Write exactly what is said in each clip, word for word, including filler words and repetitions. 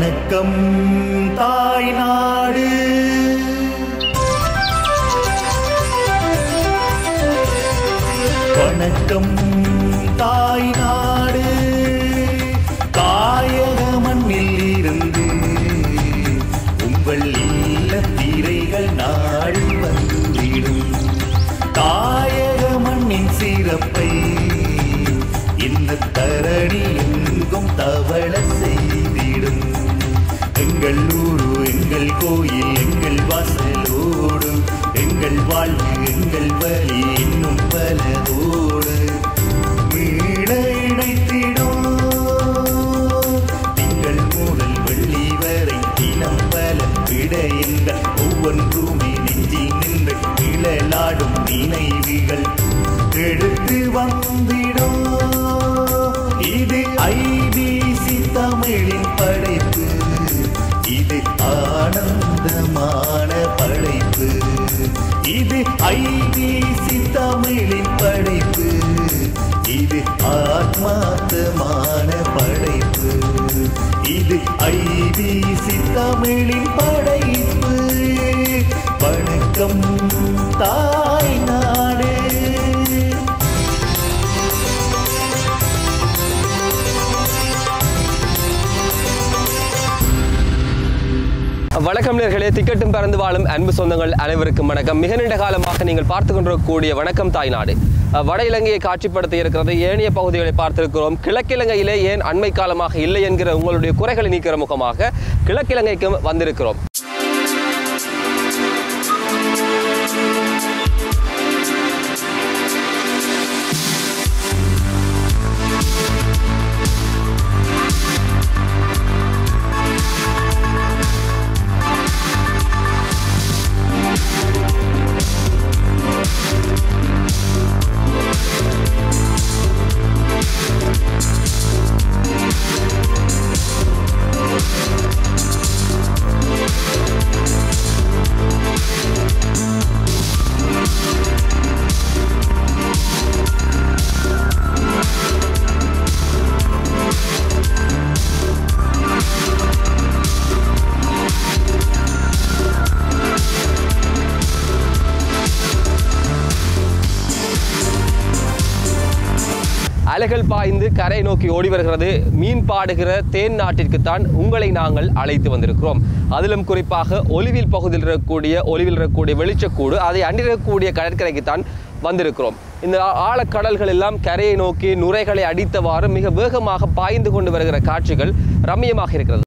வணக்கம் தாய்நாடு. வணக்கம் தாய்நாடு. தாயக மண்ணில் இருந்து உங்கள் இல்ல திரைகள் நாடி வந்திடும். தாயக மண்ணின் சிறப்பை இந்த தரணி எங்கும் தவள செய்திடும். எங்கள் ஊரு எங்கள் கோயில் எங்கள் வாசலோடும், எங்கள் வாழ்வு எங்கள் வலி இன்னும் பலதோடு மீள இணைத்திடும். திங்கள் முதல் வெள்ளி வரை தினம் பல விடைந்த ஒவ்வொன்றுமே நெஞ்சில் நின்று நிழலாடும் நினைவுகள் எடுத்து வந்திடும். இது ஐபிசி தமிழின் படைப்பு, இது ஆனந்தமான படைப்பு, இது ஐபிசி தமிழின் படைப்பு, இது ஆத்மாத்தமான படைப்பு, இது ஐபிசி தமிழின் படைப்பு. வணக்கம் தாய்நாடு. வணக்கம் நேர்களே, திக்கட்டும் பறந்து வாழும் அன்பு சொந்தங்கள் அனைவருக்கும் வணக்கம். மிக நீண்ட காலமாக நீங்கள் பார்த்து கொண்டிருக்கக்கூடிய வணக்கம் தாய்நாடு வட இலங்கையை காட்சிப்படுத்தி இருக்கிறது. ஏனைய பகுதிகளை பார்த்திருக்கிறோம். கிழக்கிலங்கையிலே ஏன் அண்மை காலமாக இல்லை என்கிற உங்களுடைய குறைகளை நீக்கிற முகமாக கிழக்கிலங்கைக்கும் வந்திருக்கிறோம். அலைகள் பாய்ந்து கரை நோக்கி ஓடி வருகிறது. மீன் பாடுகிற தேன் நாட்டிற்குத்தான் உங்களை நாங்கள் அழைத்து வந்திருக்கிறோம். அதிலும் குறிப்பாக ஒலுவில் பகுதியில் இருக்கக்கூடிய ஒலுவில் இருக்கக்கூடிய வெளிச்சக்கூடு அதை அண்டிருக்கக்கூடிய கடற்கரைக்குத்தான் வந்திருக்கிறோம். இந்த ஆழக்கடல்கள் எல்லாம் கரையை நோக்கி நுரைகளை அடித்தவாறு மிக வேகமாக பாய்ந்து கொண்டு வருகிற காட்சிகள் ரம்மியமாக இருக்கிறது.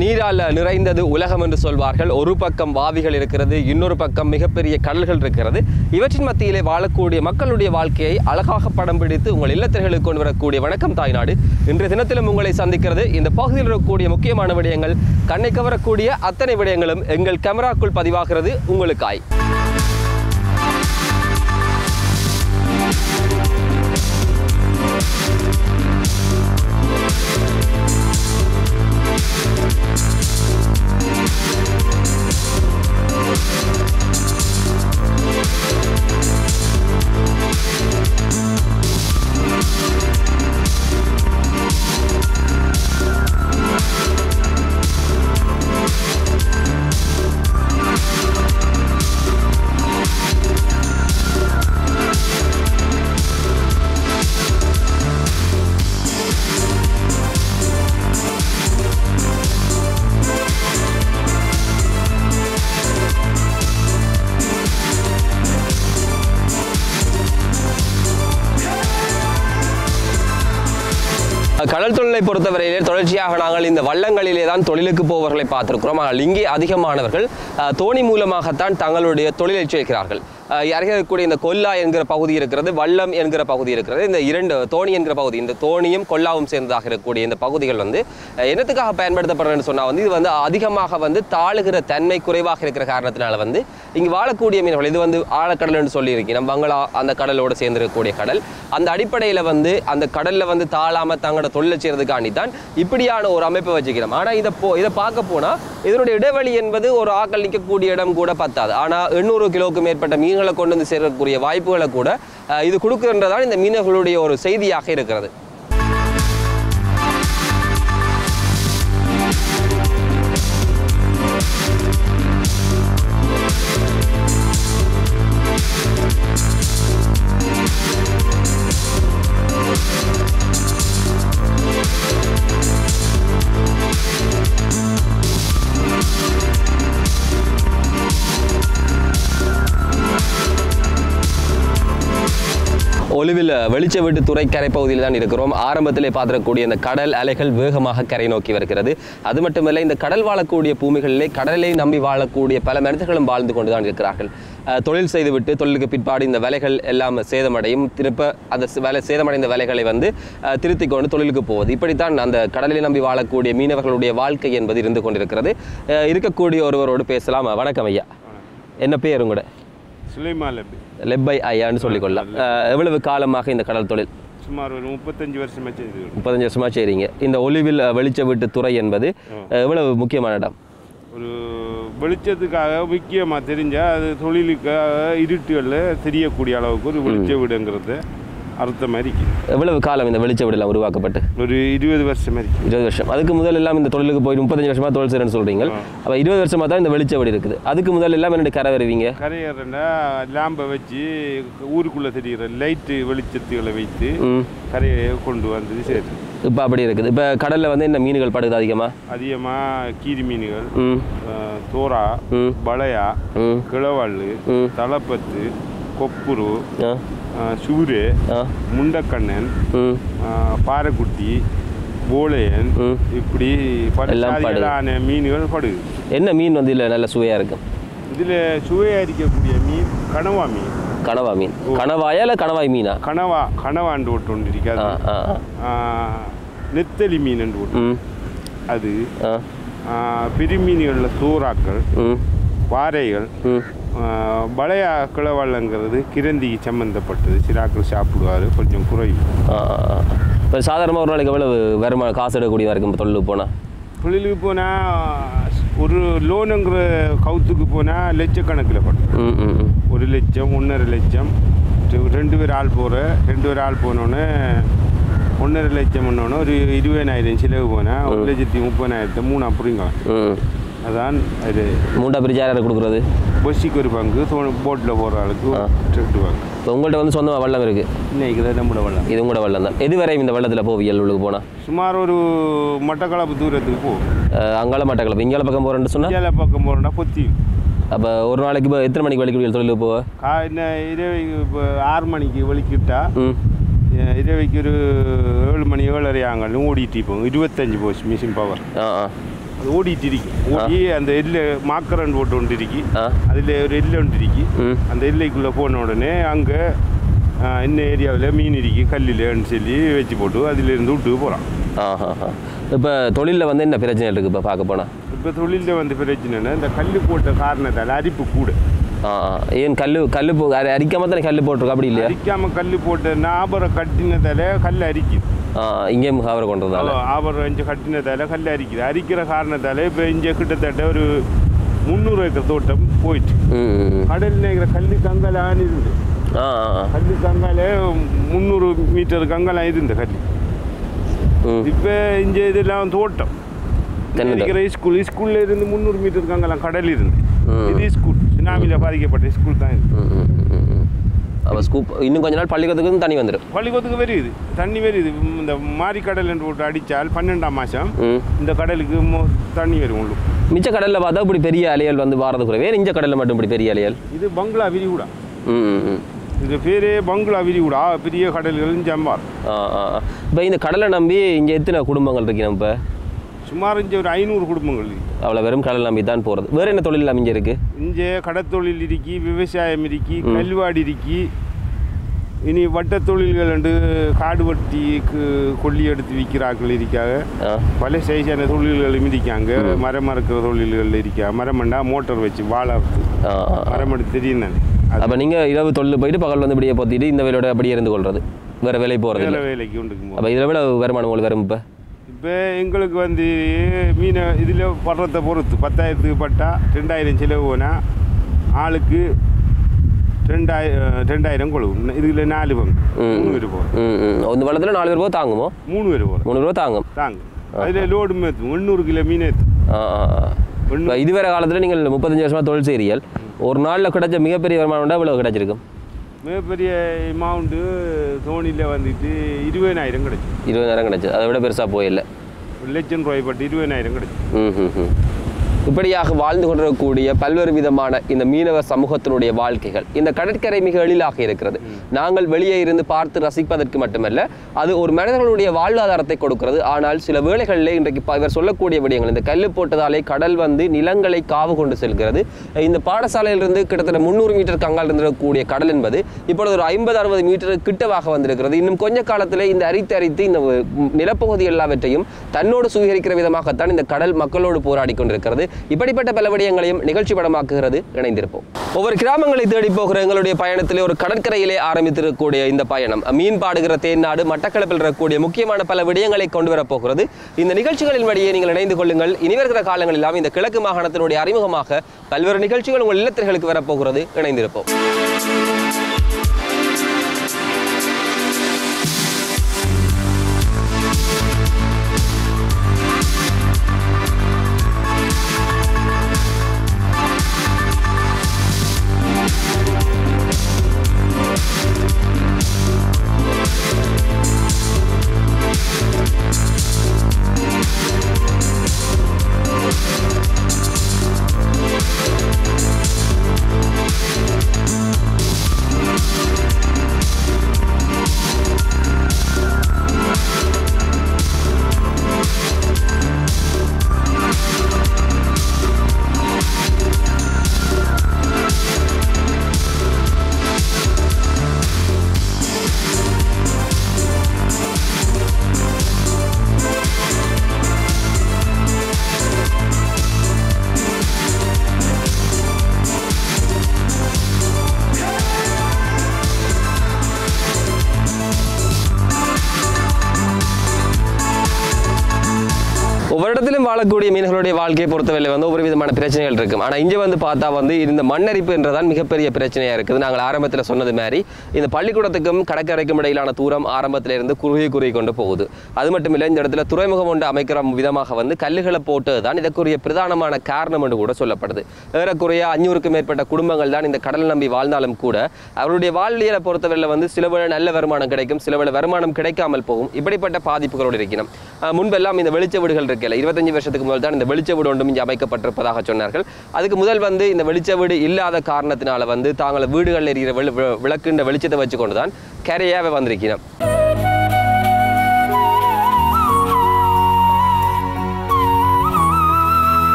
நீரால் நிறைந்தது உலகம் என்று சொல்வார்கள். ஒரு பக்கம் வாவிகள் இருக்கிறது, இன்னொரு பக்கம் மிகப்பெரிய கடல்கள் இருக்கிறது. இவற்றின் மத்தியிலே வாழக்கூடிய மக்களுடைய வாழ்க்கையை அழகாக படம் பிடித்து உங்கள் இல்லத்தர்களுக்கு கொண்டு வரக்கூடிய வணக்கம் தாய்நாடு இன்றைய தினத்திலும் உங்களை சந்திக்கிறது. இந்த பகுதியில் இருக்கக்கூடிய முக்கியமான விடயங்கள், கண்ணை கவரக்கூடிய அத்தனை விடயங்களும் எங்கள் கேமராக்குள் பதிவாகிறது உங்களுக்காய். கடல் தொழிலை பொறுத்தவரையிலே தொடர்ச்சியாக நாங்கள் இந்த வள்ளங்களிலே தான் தொழிலுக்கு போவர்களை பார்த்திருக்கிறோம். ஆனால் இங்கே அதிகமானவர்கள் தோணி மூலமாகத்தான் தங்களுடைய தொழிலை செய்கிறார்கள். அருகே இந்த கொல்லா என்கிற பகுதி இருக்கிறது, வல்லம் என்கிற பகுதி இருக்கிறது. இந்த இரண்டு தோணி என்கிற பகுதி, இந்த தோணியும் கொல்லாவும் சேர்ந்ததாக இருக்கக்கூடிய இந்த பகுதிகள் வந்து என்னத்துக்காக பயன்படுத்தப்படுறதுன்னு சொன்னால் வந்து இது வந்து அதிகமாக வந்து தாழுகிற தன்மை குறைவாக இருக்கிற காரணத்தினால வந்து இங்கே வாழக்கூடிய மீன்கள், இது வந்து ஆழக்கடல்னு சொல்லியிருக்கேன், நம்ம பங்களா அந்த கடலோடு சேர்ந்திருக்கக்கூடிய கடல், அந்த அடிப்படையில் வந்து அந்த கடலில் வந்து தாழாமல் தங்களோட தொழிலை செய்கிறதுக்காண்டி தான் இப்படியான ஒரு அமைப்பை வச்சுக்கிறோம். ஆனால் இதை போ இதை பார்க்க போனால் இதனுடைய இடைவெளி என்பது ஒரு ஆக்கள் நிற்கக்கூடிய இடம் கூட பத்தாது. ஆனால் எண்ணூறு கிலோவுக்கு மேற்பட்ட மீன் கொண்டு வந்து சேர்க்கக்கூடிய வாய்ப்புகளை கூட இது கொடுக்குறதுதான் இந்த மீனவர்களுடைய ஒரு செய்தியாக இருக்கிறது. ஒலுவில் வெளிச்ச வீட்டு துறை கரை பகுதியில் தான் இருக்கிறோம். ஆரம்பத்திலே பார்த்துக்கூடிய இந்த கடல் அலைகள் வேகமாக கரை நோக்கி வருகிறது. அது மட்டுமல்ல, இந்த கடல் வாழக்கூடிய பூமிகளிலே கடலை நம்பி வாழக்கூடிய பல மனிதர்களும் வாழ்ந்து கொண்டு தான் இருக்கிறார்கள். தொழில் செய்துவிட்டு தொழிலுக்கு பிற்பாடு இந்த வேலைகள் எல்லாம் சேதமடையும், திருப்ப அந்த வேலை சேதமடைந்த வேலைகளை வந்து திருத்தி கொண்டு தொழிலுக்கு போவது, இப்படித்தான் அந்த கடலை நம்பி வாழக்கூடிய மீனவர்களுடைய வாழ்க்கை என்பது இருந்து கொண்டிருக்கிறது. இருக்கக்கூடிய ஒருவரோடு பேசலாம். வணக்கம் ஐயா, என்ன பேர் உங்களோட? லெப்பை ஐயான்னு சொல்லிக்கொள்ளலாம். எவ்வளவு காலமாக இந்த கடல் தொழில்? சுமார் ஒரு முப்பத்தஞ்சு வருஷமா செய்யுது. முப்பத்தஞ்சு வருஷமா செய்கிறீங்க. இந்த ஒலுவில் வெளிச்ச வீட்டு துறை என்பது எவ்வளவு முக்கியமான இடம்? ஒரு வெளிச்சத்துக்காக முக்கியமாக தெரிஞ்சால் அது தொழிலுக்காக இருட்டுகளில் தெரியக்கூடிய அளவுக்கு ஒரு வெளிச்ச வீடுங்கிறது அர்த்தமாக இருக்குது. எவ்வளவு காலம் இந்த வெளிச்ச வீடெல்லாம் உருவாக்கப்பட்டு? ஒரு இருபது வருஷம் இருக்குது. இருபது வருஷம். அதுக்கு முதல் எல்லாம் இந்த தொழிலுக்கு போய் முப்பத்தஞ்சு வருஷமாக தொழில் செய்யறேன்னு சொல்கிறீங்க. அப்போ இருபது வருஷமாக தான் இந்த வெளிச்ச வீடு இருக்குது. அதுக்கு முதல் எல்லாம் என்னென்ன கரை வருவீங்க? கரையறன்னா லாம்பை வச்சு ஊருக்குள்ளே தெரிகிற லைட்டு வெளிச்சத்துகளை வைத்து கரையை கொண்டு வந்தது சரி. இப்போ அப்படி இருக்குது. இப்போ கடலில் வந்து என்ன மீன்கள் படுது அதிகமாக? அதிகமாக கீரி மீன்கள், தோரா, பழையா, கிளவாள், தலப்பத்து, கொப்புரு, சூறு, முண்டக்கண்ணன், பாறைக்குட்டி, போலையன், இப்படி பல மீன்கள் படுது. என்ன மீன் வந்து இதில் நல்ல சுவையாக இருக்கும்? இதில் சுவையாக இருக்கக்கூடிய மீன் கனவா மீன். கனவா மீன்? கனவாயா இல்லை கனவாய் மீனா? கனவா கனவாண்டு ஒட்டு ஒன்று இருக்காது, நெத்தலி மீன் என்று ஒட்டு அது. பெருமீன்களில் சோறாக்கள், பாறைகள், பழைய கிளவாள்ங்கிறது கிரந்திக்கு சம்மந்தப்பட்டது. சிராக்கள் சாப்பிடுவார், கொஞ்சம் குறைவு. இப்போ சாதாரணமாக ஒரு நாளைக்கு எவ்வளவு வருமானம் காசு எடுக்கக்கூடியதாக இருக்கும் தொழிலுக்கு போனால்? தொழிலுக்கு போனால் ஒரு லோனுங்கிற கவுத்துக்கு போனால் லட்சக்கணக்கில் படும். ஒரு லட்சம், ஒன்றரை லட்சம், ரெண்டு பேர் ஆள் போகிற, ரெண்டு பேர் ஆள் போனோன்னே ஒன்றரை லட்சம் ஒன்னோன்னு ஒரு இருபதாயிரம் செலவு போனால் ஒரு லட்சத்தி முப்பதாயிரத்தை மூணு அப்படிங்க. அதான் அது மூண்டா பிரிச்சாராக கொடுக்குறது. பஸ்ஸுக்கு ஒரு பங்கு, போட்டில் போகிற ஆளுக்கு ரெண்டு பங்கு. இப்போ உங்கள்கிட்ட வந்து சொந்தமாக வெள்ளம் இருக்குது இன்னைக்கு தான். நம்மளோட வெள்ளம் இது உங்களோட வெள்ளம் தான். எது வரையும் இந்த வெள்ளத்தில் போவியல் உள்ளுக்கு போனால்? சுமார் ஒரு மட்டக்களப்பு தூரத்துக்கு போகும். அங்கால மட்டக்களப்பு, இங்கால பக்கம் போகிறேன்னு சொன்னால்? இங்கால பக்கம் போகிறோன்னா பொத்தி. அப்போ ஒரு நாளைக்கு இப்போ எத்தனை மணிக்கு வலிக்கிட்டு தொழிலுக்கு போவேன்? காலை இரவு இப்போ ஆறு மணிக்கு வலிக்கிட்டா இரவைக்கு ஒரு ஏழு மணி ஏழரை ஆங்கன்னு ஓடிட்டு இப்போ இருபத்தஞ்சு போச்சு மிஷின் பவர். ஆ ஆ ஓடிட்டு இருக்கு. ஓடி அந்த எல்லை மாக்கரன் ஓட்டு ஒன்று இருக்கு, அதில் ஒரு எல்லை ஒன்று இருக்கு. அந்த எல்லைக்குள்ளே போன உடனே அங்கே இந்த ஏரியாவில் மீன் இருக்கு கல்லில்னு சொல்லி வச்சு போட்டு அதிலேருந்து விட்டு போகிறான். இப்போ தொழிலில் வந்து என்ன பிரச்சனை இருக்குது இப்போ பார்க்க போனால்? இப்போ தொழிலில் வந்து பிரச்சனைன்னா இந்த கல் போட்ட காரணத்தால் அரிப்பு கூட. ஏன் கல் கல் போ அரிக்காமல் தானே கல் போட்டிருக்கோம், அப்படி இல்லையா? அரிக்காமல் கல் போட்டு நாபரை கட்டினதால கல் அரிக்குது. இங்கேயும் ஆபரை கொண்டு வந்தால் ஆபரம் இங்கே கட்டினதால் கல் அரிக்குது. அரிக்கிற காரணத்தால் இப்போ இங்கே கிட்டத்தட்ட ஒரு முந்நூறு ஏக்கர் தோட்டம் போயிட்டு கடல் நேக்கிற கல் கங்கலான்னு இருந்து கல் கங்காலே முந்நூறு மீட்டர் கங்கலாம் இருந்து கல். இப்போ இங்கே இதெல்லாம் தோட்டம் இருக்கிற ஸ்கூல், ஸ்கூலில் இருந்து முந்நூறு மீட்டர் கங்கலாம் கடல் இருந்து. இது ஸ்கூல் சுனாமியில் பாதிக்கப்பட்ட ஸ்கூல் தான் இருக்கு. அப்போ ஸ்கூப் இன்னும் கொஞ்ச நாள் பள்ளிக்கூடத்துக்கு தண்ணி வந்துடும். பள்ளிக்கூடத்துக்கு வருது தண்ணி வருது. இந்த மாரி கடல் என்று போட்டு அடித்தால் பன்னெண்டாம் மாதம் இந்த கடலுக்கு தண்ணி வரும். உள்ளு மிச்ச கடலில் பார்த்தா இப்படி பெரிய அலையல் வந்து வாரது குறைவே, இந்த கடலில் மட்டும் இப்படி பெரிய அலையல். இது பங்களா விரிகுடா, இது பேரே பங்களா விரிகுடா பெரிய கடல்களின் ஜம்பார். இப்போ இந்த கடலை நம்பி இங்கே எத்தனை குடும்பங்கள் இருக்கு நம்ம? சுமார் இங்கே ஒரு ஐநூறு குடும்பங்கள். அவ்வளோ வெறும் கடல் நம்பி தான் போகிறது. வேறு என்ன தொழில் எல்லாம் இங்கே இருக்குது? இங்கே கடத்தொழில் இருக்கி, விவசாயம் இருக்கி, கல்வாடி இருக்கி, இனி வட்ட தொழில்கள் வந்து காடு வட்டிக்கு கொல்லி எடுத்து விற்கிறார்கள் இருக்காங்க. பல சைஸான தொழில்களும் இருக்காங்க. மரம் மறக்கிற தொழில்கள் இருக்கா, மரம்ண்டா மோட்டர் வச்சு வாழறது மரம் எடுத்து தெரியும். அப்போ நீங்கள் இரவு தொழில் போயிட்டு பகல் வந்து இப்படியே பார்த்துட்டு இந்த வேலையோட அப்படியே இருந்து கொள்வது, வேறு வேலை போகிறது, வேலை வேலைக்கு உண்டு. அப்போ இதில் விட வருமானம் உங்களுக்கு வரும். இப்போ இப்போ எங்களுக்கு வந்து மீனை இதில் படுறத பொறுத்து பத்தாயிரத்துக்கு பட்டா ரெண்டாயிரம் செலவு போனால் ஆளுக்கு ரெண்டாய் ரெண்டாயிரம் கொழுவும். இதுல நாலு பங்கு மூணு பேர் போகும். இந்த வளத்தில் நாலு பேர் போக தாங்குமோ? மூணு பேர் போகும், மூணு பேர் தாங்கும் தாங்கும். அதில் லோடு ஏற்றும் எண்ணூறு கிலோ மீன் ஏற்றும். இதுவரை காலத்தில் நீங்கள் முப்பத்தஞ்சு வருஷமாக தொழில் செய்கிறீர்கள். ஒரு நாளில் கிடைச்ச மிகப்பெரிய வருமானம்டா இவ்வளோ கிடைச்சிருக்கும்? மிகப்பெரிய அமௌண்ட்டு தோனியில் வந்துட்டு இருபதாயிரம் கிடைச்சிது. இருபதாயிரம் கிடைச்சது. அதை விட பெருசாக போயில்லை, லட்சம் ரூபாய் பட்டு இருபதாயிரம் கிடைச்சிது. ம் ம். இப்படியாக வாழ்ந்து கொண்டிருக்கக்கூடிய பல்வேறு விதமான இந்த மீனவ சமூகத்தினுடைய வாழ்க்கைகள் இந்த கடற்கரை மிக எளிதாக இருக்கிறது. நாங்கள் வெளியே இருந்து பார்த்து ரசிப்பதற்கு மட்டுமல்ல, அது ஒரு மனிதர்களுடைய வாழ்வாதாரத்தை கொடுக்கிறது. ஆனால் சில வேளைகளிலே இன்றைக்கு இவர் சொல்லக்கூடிய விடயங்கள், இந்த கல் போட்டதாலே கடல் வந்து நிலங்களை காவு கொண்டு செல்கிறது. இந்த பாடசாலையிலிருந்து கிட்டத்தட்ட முந்நூறு மீட்டர் கங்கால் இருந்திருக்கக்கூடிய கடல் என்பது இப்பொழுது ஒரு ஐம்பது அறுபது மீட்டர் கிட்டவாக வந்திருக்கிறது. இன்னும் கொஞ்ச காலத்திலே இந்த அரித்து அரித்து இந்த நிலப்பகுதி எல்லாவற்றையும் தன்னோடு சுவீகரிக்கிற விதமாகத்தான் இந்த கடல் மக்களோடு போராடி கொண்டிருக்கிறது. இப்படிப்பட்ட பல விடயங்களையும் நிகழ்ச்சி படமாக்குகிறது. இணைந்திருப்போம். ஒவ்வொரு கிராமங்களை தேடி போகிற எங்களுடைய பயணத்திலே ஒரு கடற்கரையிலே ஆரம்பித்திருக்கக்கூடிய இந்த பயணம் மீன் பாடுகிற தேனாடு மட்டக்களப்பில் இருக்கக்கூடிய முக்கியமான பல விடயங்களை கொண்டு வரப்போகிறது. இந்த நிகழ்ச்சிகளின் வழியே நீங்கள் இணைந்து கொள்ளுங்கள். இனிவருகிற காலங்களிலாம் இந்த கிழக்கு மாகாணத்தினுடைய அறிமுகமாக பல்வேறு நிகழ்ச்சிகள் உங்கள் இல்லத்திற்கு வரப்போகிறது. இணைந்திருப்போம். இடத்திலும் வாழக்கூடிய மீன்களுடைய வாழ்க்கையை பொறுத்தவரை வந்து ஒவ்வொரு விதமான பிரச்சனைகள் இருக்கும். ஆனால் இங்கே வந்து பார்த்தா வந்து இந்த மண்ணரிப்பு என்றதான் மிகப்பெரிய பிரச்சனையாக இருக்குது. நாங்கள் ஆரம்பத்தில் சொன்னது மாதிரி இந்த பள்ளிக்கூடத்துக்கும் கடற்கரைக்கும் இடையிலான தூரம் ஆரம்பத்திலிருந்து குறுகி குறுகி கொண்டு போகுது. அது மட்டும் இல்லை, இந்த இடத்துல துறைமுகம் ஒன்று அமைக்கிற விதமாக வந்து கல்லுகளை போட்டது தான் இதற்குரிய பிரதானமான காரணம் என்று கூட சொல்லப்படுது. ஏறக்குறைய அஞ்சூறுக்கும் மேற்பட்ட குடும்பங்கள் தான் இந்த கடல் நம்பி வாழ்ந்தாலும் கூட அவருடைய வாழ்வியலை பொறுத்தவரையில் வந்து சிலவேளை நல்ல வருமானம் கிடைக்கும், சிலவேளை வருமானம் கிடைக்காமல் போகும். இப்படிப்பட்ட பாதிப்புகளோடு இருக்கணும். முன்பெல்லாம் இந்த வெளிச்ச வீடுகள் இருக்கல, இருபத்தஞ்சு வருஷத்துக்கு முதல் தான் இந்த வெளிச்ச வீடு ஒன்றும் இங்கே அமைக்கப்பட்டிருப்பதாக சொன்னார்கள். அதுக்கு முதல் வந்து இந்த வெளிச்ச வீடு இல்லாத காரணத்தினால வந்து தாங்கள் வீடுகளில் இருக்கிற வெளி விளக்குன்ற வெளிச்சத்தை வச்சுக்கொண்டு தான் கரையாகவே வந்திருக்கிறோம்.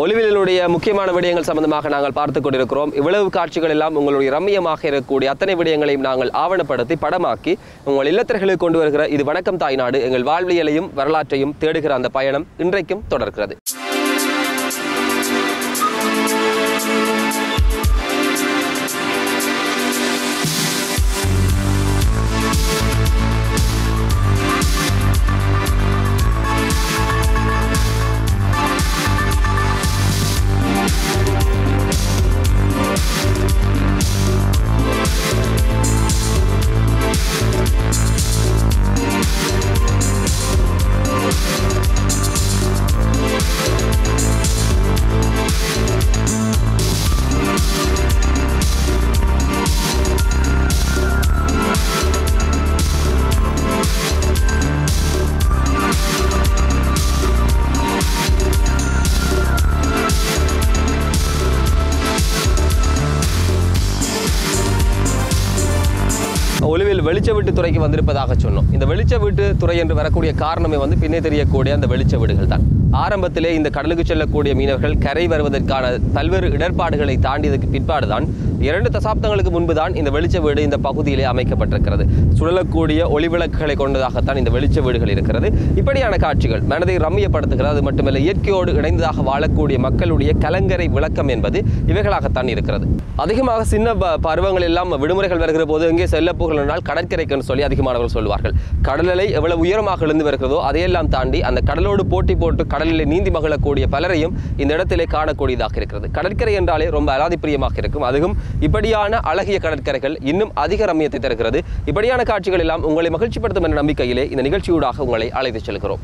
ஒலுவிலுடைய முக்கியமான விடயங்கள் சம்பந்தமாக நாங்கள் பார்த்து கொண்டிருக்கிறோம். இவ்வளவு காட்சிகள் எல்லாம் உங்களுடைய ரம்மியமாக இருக்கக்கூடிய அத்தனை விடயங்களையும் நாங்கள் ஆவணப்படுத்தி படமாக்கி உங்கள் இல்லத்தர்களுக்கு கொண்டு வருகிற இது வணக்கம் தாய்நாடு. எங்கள் வாழ்வியலையும் வரலாற்றையும் தேடுகிற அந்த பயணம் இன்றைக்கும் தொடர்கிறது. We'll be right back. வெளிச்ச வீட்டு துறைக்கு வந்திருப்பதாக சொன்னோம். இந்த வெளிச்ச வீட்டு துறை என்று வரக்கூடிய காரணமே வந்து பின்னே தெரியக்கூடிய அந்த வெளிச்ச வீடுகள் தான். ஆரம்பத்திலே இந்த கடலுக்கு செல்லக்கூடிய மீனவர்கள் கரை வருவதற்கான பல்வேறு இடர்பாடுகளை தாண்டியதற்கு பிற்பாடுதான் இரண்டு தசாப்தங்களுக்கு முன்புதான் இந்த வெளிச்ச வீடு இந்த பகுதியிலே அமைக்கப்பட்டிருக்கிறது. சுழலக்கூடிய ஒளிவிளக்குகளை கொண்டதாகத்தான் இந்த வெளிச்ச வீடுகள் இருக்கிறது. இப்படியான காட்சிகள் மனதை ரம்மியப்படுத்துகிறது. அது மட்டுமல்ல, இயற்கையோடு இணைந்ததாக வாழக்கூடிய மக்களுடைய கலங்கரை விளக்கம் என்பது இவைகளாகத்தான் இருக்கிறது. அதிகமாக சின்ன பருவங்கள் எல்லாம் விடுமுறைகள் வருகிற போது எங்கே செல்ல போகலனால் கடற்கரைக்குன்னு சொல்லி அதிகமானவர்கள் சொல்வார்கள். கடலலை எவ்வளவு உயரமாக எழுந்து வருகிறதோ அதையெல்லாம் தாண்டி அந்த கடலோடு போட்டி போட்டு கடலிலே நீந்தி மகளக்கூடிய பலரையும் இந்த இடத்திலே காணக்கூடியதாக இருக்கிறது. கடற்கரை என்றாலே ரொம்ப அலாதிப்பிரியமாக இருக்கும். அதுவும் இப்படியான அழகிய கடற்கரைகள் இன்னும் அதிக ரம்மியத்தை தருகிறது. இப்படியான காட்சிகள் எல்லாம் உங்களை மகிழ்ச்சிப்படுத்தும் என்ற நம்பிக்கையிலே இந்த நிகழ்ச்சியூடாக உங்களை அழைத்து செல்கிறோம்.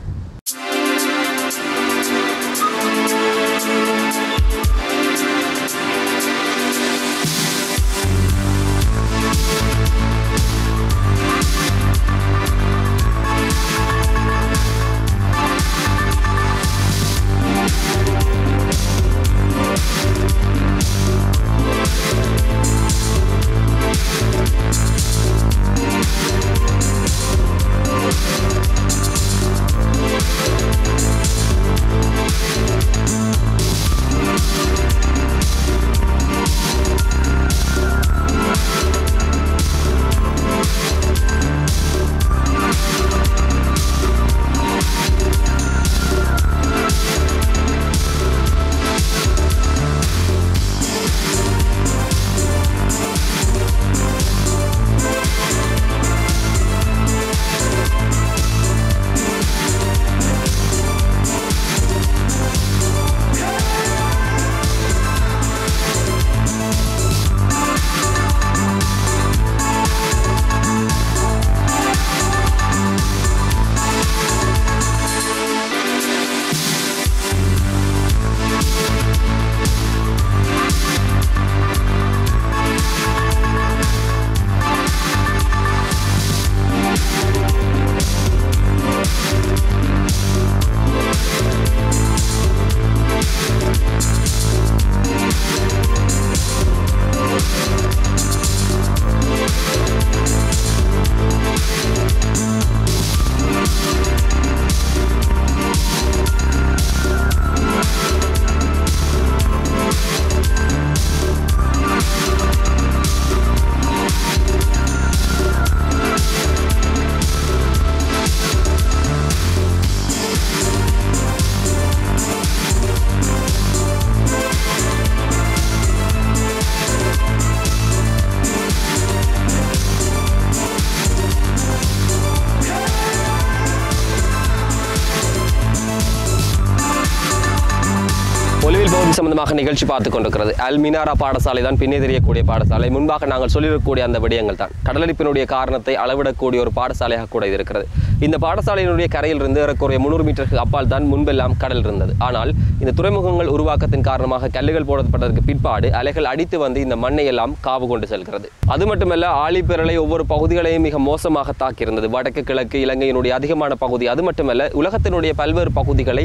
சம்பந்தமாக நிகழ்ச்சி பார்த்துக் கொண்டிருக்கிறது. அல்மினாரா பாடசாலை தான் பின்னே தெரியக்கூடிய பாடசாலை. முன்பாக நாங்கள் சொல்லியிருக்கக்கூடிய அந்த விடயங்கள் தான் கடலரிப்பினுடைய காரணத்தை அளவிடக்கூடிய ஒரு பாடசாலையாக கூட இது இருக்கிறது. இந்த பாடசாலையினுடைய கரையிலிருந்து ஏறக்குறைய முந்நூறு மீட்டருக்கு அப்பால் தான் முன்பெல்லாம் கடல் இருந்தது. ஆனால் இந்த துறைமுகங்கள் உருவாக்கத்தின் காரணமாக கல்லுகள் போடப்பட்டதற்கு பிற்பாடு அலைகள் அடித்து வந்து இந்த மண்ணை எல்லாம் காவு கொண்டு செல்கிறது. அது மட்டுமல்ல, ஆழிப்பேரலை ஒவ்வொரு பகுதிகளையும் மிக மோசமாக தாக்கியிருந்தது. வடக்கு கிழக்கு இலங்கையினுடைய அதிகமான பகுதி, அது மட்டுமல்ல உலகத்தினுடைய பல்வேறு பகுதிகளை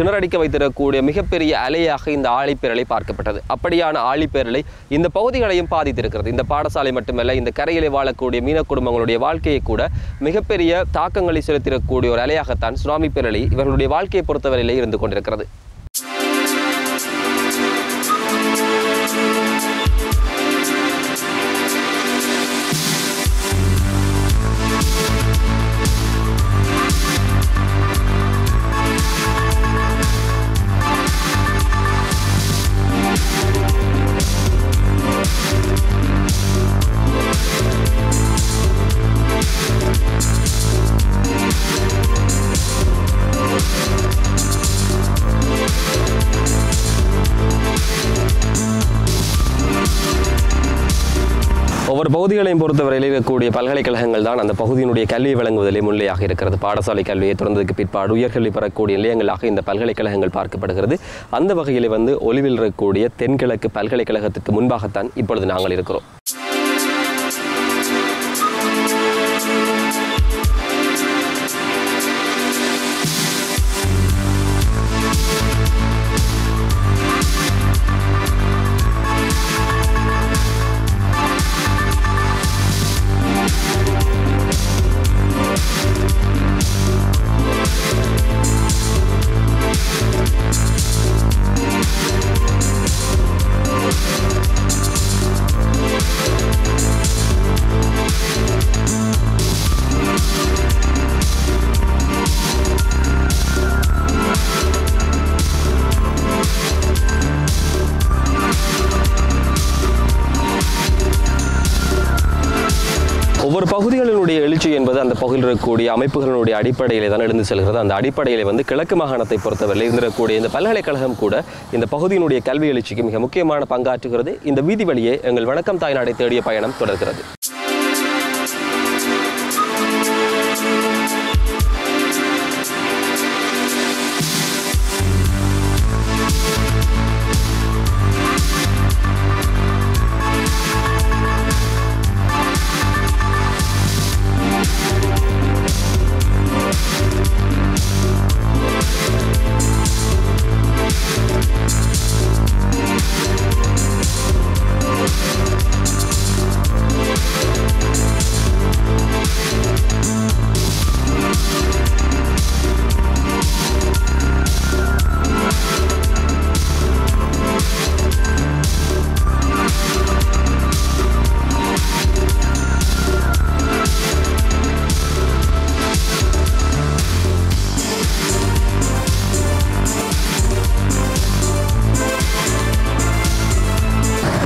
திணறடிக்க வைத்திருக்கக்கூடிய மிகப்பெரிய அலையாக இந்த ஆழிப்பேரலை பார்க்கப்பட்டது. அப்படியான ஆழிப்பேரலை இந்த பகுதிகளையும் பாதித்திருக்கிறது. இந்த பாடசாலை மட்டுமல்ல, இந்த கரையிலே வாழக்கூடிய மீன குடும்பங்களுடைய வாழ்க்கையை கூட மிகப்பெரிய தாக்கங்களை செலுத்திடக்கூடிய ஒரு அலையாகத்தான் சுனாமி பேரலை இவர்களுடைய வாழ்க்கையை பொறுத்தவரையிலே இருந்து கொண்டிருக்கிறது. ஒவ்வொரு பகுதிகளையும் பொறுத்தவரையில் இருக்கக்கூடிய பல்கலைக்கழகங்கள் தான் அந்த பகுதியினுடைய கல்வியை வழங்குவதிலே முன்னிலையாக இருக்கிறது. பாடசாலை கல்வியை தொடர்ந்ததுக்கு பிற்பாடு உயர்கல்வி பெறக்கூடிய நிலையங்களாக இந்த பல்கலைக்கழகங்கள் பார்க்கப்படுகிறது. அந்த வகையில் வந்து ஒலுவில் இருக்கக்கூடிய தென்கிழக்கு பல்கலைக்கழகத்திற்கு முன்பாகத்தான் இப்பொழுது நாங்கள் இருக்கிறோம். We'll be right back. ஒரு பகுதிகளினுடைய எழுச்சி என்பது அந்த பகுதியில் இருக்கக்கூடிய அமைப்புகளினுடைய அடிப்படையிலே தான் எழுந்து செல்கிறது. அந்த அடிப்படையிலே வந்து கிழக்கு மாகாணத்தை பொறுத்தவரையில் இருந்திருக்கக்கூடிய இந்த பல்கலைக்கழகம் கூட இந்த பகுதியினுடைய கல்வி எழுச்சிக்கு மிக முக்கியமான பங்காற்றுகிறது. இந்த வீதி வழியே எங்கள் வணக்கம் தாய்நாடை தேடிய பயணம் தொடர்கிறது.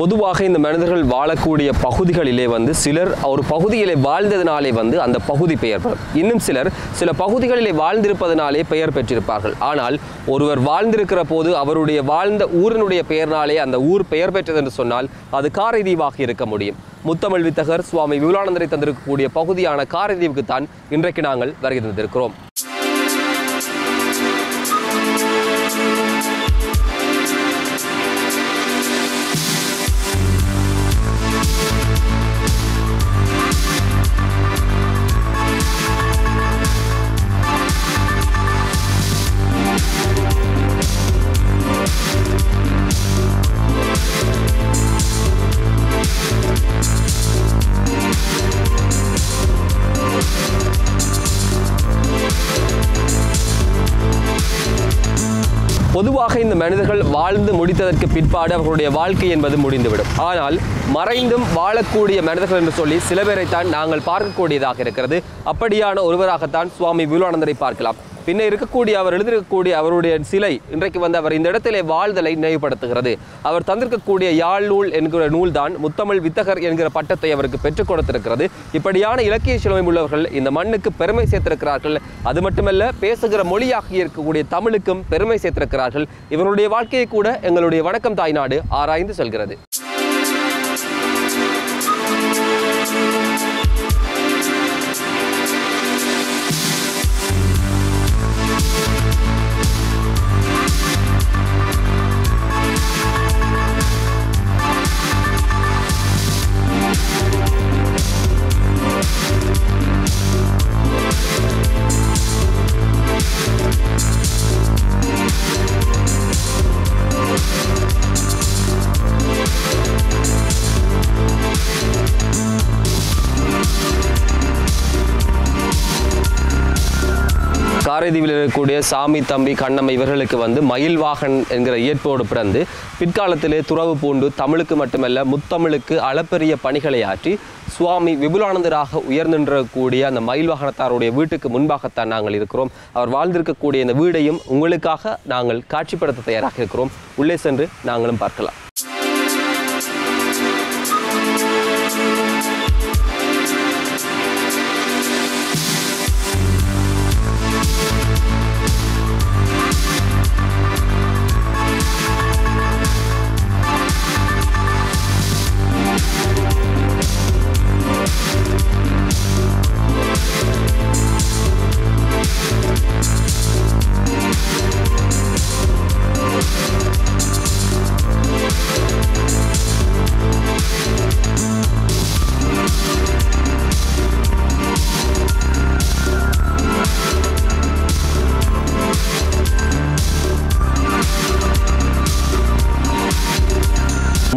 பொதுவாக இந்த மனிதர்கள் வாழக்கூடிய பகுதிகளிலே வந்து சிலர் ஒரு பகுதியிலே வாழ்ந்ததினாலே வந்து அந்த பகுதி பெயர் பெறும். இன்னும் சிலர் சில பகுதிகளிலே வாழ்ந்திருப்பதனாலே பெயர் பெற்றிருப்பார்கள். ஆனால் ஒருவர் வாழ்ந்திருக்கிற போது அவருடைய வாழ்ந்த ஊரினுடைய பெயரினாலே அந்த ஊர் பெயர் பெற்றது என்று சொன்னால் அது காரைதீவாக இருக்க முடியும். முத்தமிழ் வித்தகர் சுவாமி விமலானந்தரை தந்திருக்கக்கூடிய பகுதியான காரைதீவுக்குத்தான் இன்றைக்கு நாங்கள் வருகை தந்திருக்கிறோம். பொதுவாக இந்த மனிதர்கள் வாழ்ந்து முடித்ததற்கு பிற்பாடு அவர்களுடைய வாழ்க்கை என்பது முடிந்துவிடும். ஆனால் மறைந்தும் வாழக்கூடிய மனிதர்கள் என்று சொல்லி சில பேரைத்தான் நாங்கள் பார்க்கக்கூடியதாக இருக்கிறது. அப்படியான ஒருவராகத்தான் சுவாமி விமலானந்தரை பார்க்கலாம். பின்ன இருக்கக்கூடிய அவர் எழுதியிருக்கக்கூடிய அவருடைய சிலை இன்றைக்கு வந்து அவர் இந்த இடத்திலே வாழ்தலை நினைவுபடுத்துகிறது. அவர் தந்திருக்கக்கூடிய யாழ் நூல் என்கிற நூல் தான் முத்தமிழ் வித்தகர் என்கிற பட்டத்தை அவருக்கு பெற்றுக் கொடுத்திருக்கிறது. இப்படியான இலக்கிய சிலமை உள்ளவர்கள் இந்த மண்ணுக்கு பெருமை சேர்த்திருக்கிறார்கள். அது மட்டுமல்ல, பேசுகிற மொழியாக இருக்கக்கூடிய தமிழுக்கும் பெருமை சேர்த்திருக்கிறார்கள். இவருடைய வாழ்க்கையை கூட எங்களுடைய வணக்கம் தாய்நாடு ஆராய்ந்து செல்கிறது. காரைதீவில் இருக்கக்கூடிய சாமி தம்பி கண்ணம் இவர்களுக்கு வந்து மயில் வாகன் என்கிற இயற்போடு பிறந்து பிற்காலத்திலே துறவு பூண்டு தமிழுக்கு மட்டுமல்ல முத்தமிழுக்கு அளப்பெரிய பணிகளை ஆற்றி சுவாமி விபுலானந்தராக உயர்ந்தின்றக்கூடிய அந்த மயில் வாகனத்தாருடைய வீட்டுக்கு முன்பாகத்தான் நாங்கள் இருக்கிறோம். அவர் வாழ்ந்திருக்கக்கூடிய இந்த வீடையும் உங்களுக்காக நாங்கள் காட்சிப்படுத்த தயாராக இருக்கிறோம். உள்ளே சென்று நாங்களும் பார்க்கலாம்.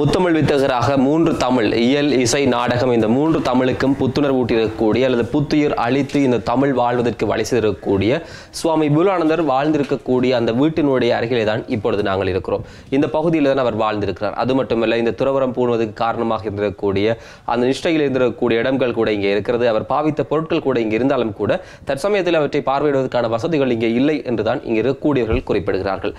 முத்தமிழ் வித்தகராக மூன்று தமிழ் இயல் இசை நாடகம் இந்த மூன்று தமிழுக்கும் புத்துணர்வு ஊட்டியிருக்கக்கூடிய அல்லது புத்துயிர் அளித்து இந்த தமிழ் வாழ்வதற்கு வழி செய்திருக்கக்கூடிய சுவாமி விமலானந்தர் வாழ்ந்திருக்கக்கூடிய அந்த வீட்டினுடைய அருகிலே தான் இப்பொழுது நாங்கள் இருக்கிறோம். இந்த பகுதியில் தான் அவர் வாழ்ந்திருக்கிறார். அது மட்டுமல்ல, இந்த துறவரம் பூணுவதற்கு காரணமாக இருந்திருக்கக்கூடிய அந்த நிஷ்டையில் இருந்திருக்கக்கூடிய இடங்கள் கூட இங்கே இருக்கிறது. அவர் பாவித்த பொருட்கள் கூட இங்கே இருந்தாலும் கூட தற்சமயத்தில் அவற்றை பார்வையிடுவதற்கான வசதிகள் இங்கே இல்லை என்றுதான் இங்கே இருக்கக்கூடியவர்கள் குறிப்பிடுகிறார்கள்.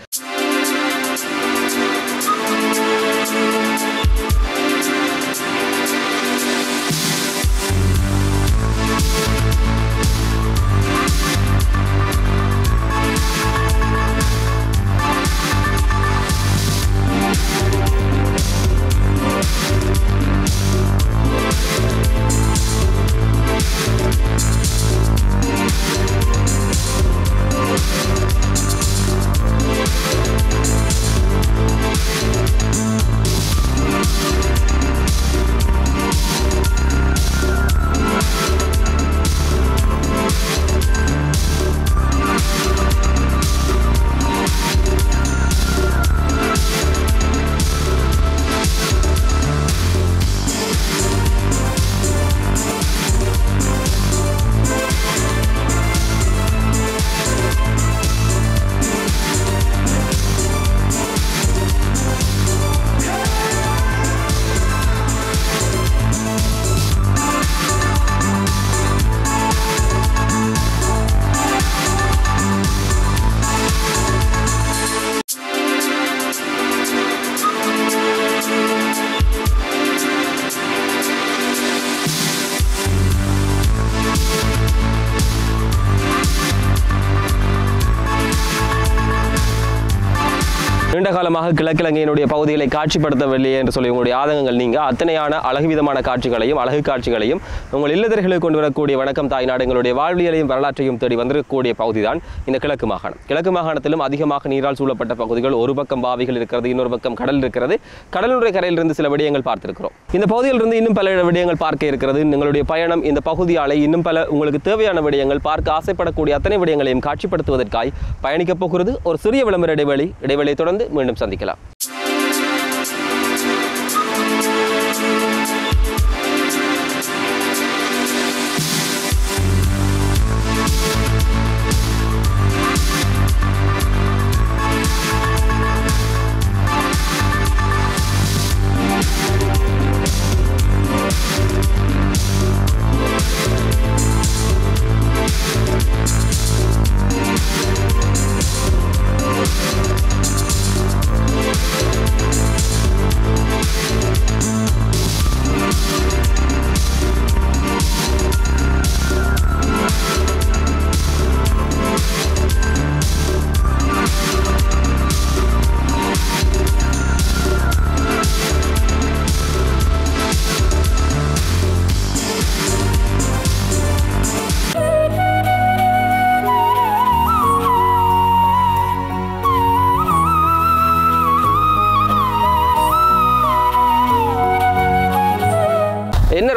நீண்ட காலமாக கிழக்கிலங்கையினுடைய பகுதிகளை காட்சிப்படுத்தவில்லை என்று சொல்லி உங்களுடைய ஆதங்கங்கள் நீங்க அத்தனையான அழகுவிதமான காட்சிகளையும் அழகு காட்சிகளையும் உங்கள் இல்லத்தர்களுக்கு கொண்டு வரக்கூடிய வணக்கம் தாய்நாடுகளுடைய வாழ்வியலையும் வரலாற்றையும் தேடி வந்திருக்கக்கூடிய பகுதிதான் இந்த கிழக்கு மாகாணம். கிழக்கு மாகாணத்திலும் அதிகமாக நீரால் சூழப்பட்ட பகுதிகள், ஒரு பக்கம் பாவிகள் இருக்கிறது, இன்னொரு பக்கம் கடல் இருக்கிறது. கடலுடைய கரையிலிருந்து சில விடயங்கள் பார்த்திருக்கிறோம். இந்த பகுதியிலிருந்து இன்னும் பல விடயங்கள் பார்க்க இருக்கிறது. உங்களுடைய பயணம் இந்த பகுதியாலே இன்னும் பல உங்களுக்கு தேவையான விடயங்கள், பார்க்க ஆசைப்படக்கூடிய அத்தனை விடயங்களையும் காட்சிப்படுத்துவதற்காய் பயணிக்கப் போகிறது ஒரு சிறிய விளம்பர இடைவெளி. இடைவெளியை தொடர்ந்து மீண்டும் சந்திக்கலாம்.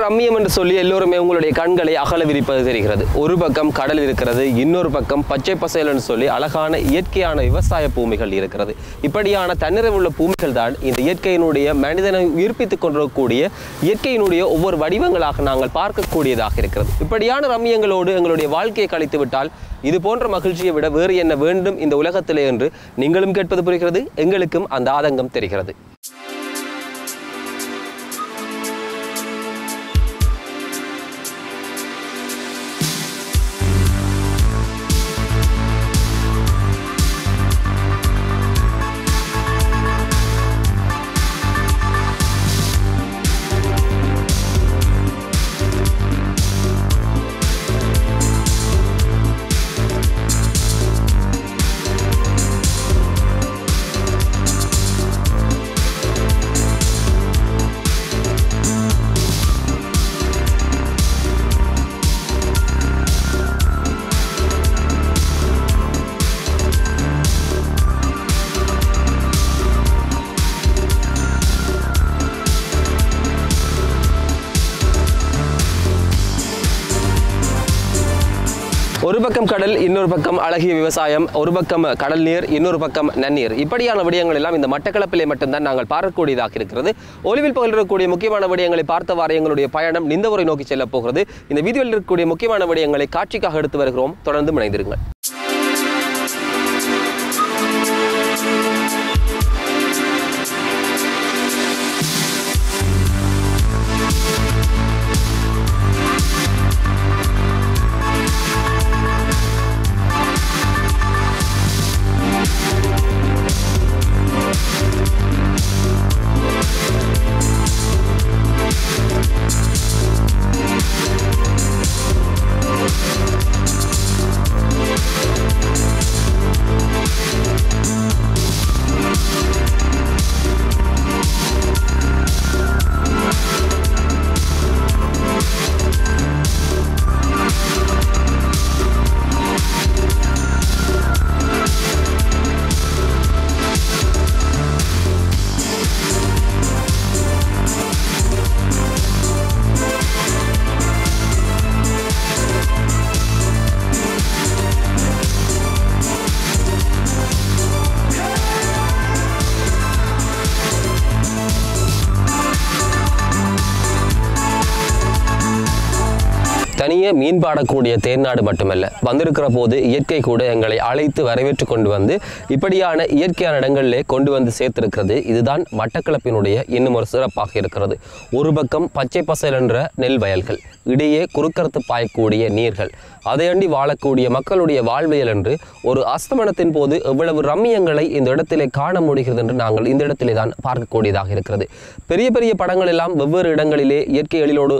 ரம்மியம் என்று சொல்லி எல்லோருமே உங்களுடைய கண்களை அகல விரிப்பது தெரிகிறது. ஒரு பக்கம் கடல் இருக்கிறது, இன்னொரு பக்கம் பச்சை பசையல் என்று சொல்லி அழகான இயற்கையான விவசாய பூமிகள் இருக்கிறது. இப்படியான தன்னிறைவுள்ள பூமிகள் தான் இந்த இயற்கையினுடைய மனிதனை உயிர்ப்பித்துக் கொண்டிருக்கக்கூடிய இயற்கையினுடைய ஒவ்வொரு வடிவங்களாக நாங்கள் பார்க்கக்கூடியதாக இருக்கிறது. இப்படியான ரம்மியங்களோடு எங்களுடைய வாழ்க்கையை கழித்து விட்டால் இது போன்ற மகிழ்ச்சியை விட வேறு என்ன வேண்டும் இந்த உலகத்திலே என்று நீங்களும் கேட்பது புரிகிறது, எங்களுக்கும் அந்த ஆதங்கம் தெரிகிறது. ஒரு பக்கம் கடல், இன்னொரு பக்கம் அழகிய விவசாயம், ஒரு பக்கம் கடல் நீர், இன்னொரு பக்கம் நன்னீர். இப்படியான விடயங்கள் எல்லாம் இந்த மட்டக்களப்பிலே மட்டும்தான் நாங்கள் பார்க்கக்கூடியதாக இருக்கிறது. ஒலுவில் பகுதியில் இருக்கக்கூடிய முக்கியமான விடயங்களை பார்த்தவாறு எங்களுடைய பயணம் நிந்தவரை நோக்கி செல்ல போகிறது. இந்த வீடியோவில் இருக்கக்கூடிய முக்கியமான விடயங்களை காட்சிக்காக எடுத்து வருகிறோம். தொடர்ந்து இணைந்திருங்கள். தனியே மீன் பாடக்கூடிய தேர்நாடு மட்டுமல்ல, வந்திருக்கிற போது இயற்கை கூட எங்களை அழைத்து வரவேற்று கொண்டு வந்து இப்படியான இயற்கையான இடங்களிலே கொண்டு வந்து சேர்த்திருக்கிறது. இதுதான் மட்டக்களப்பினுடைய இன்னும் ஒரு சிறப்பாக இருக்கிறது. ஒரு பக்கம் பச்சை பசல் என்ற நெல் வயல்கள், இடையே குறுக்கறுத்து பாயக்கூடிய நீர்கள், அதையண்டி வாழக்கூடிய மக்களுடைய வாழ்வியல் என்று ஒரு அஸ்தமனத்தின் போது எவ்வளவு ரம்மியங்களை இந்த இடத்திலே காண முடிகிறது என்று நாங்கள் இந்த இடத்திலே தான் பார்க்கக்கூடியதாக இருக்கிறது. பெரிய பெரிய படங்கள் எல்லாம் வெவ்வேறு இடங்களிலே இயற்கை எழிலோடு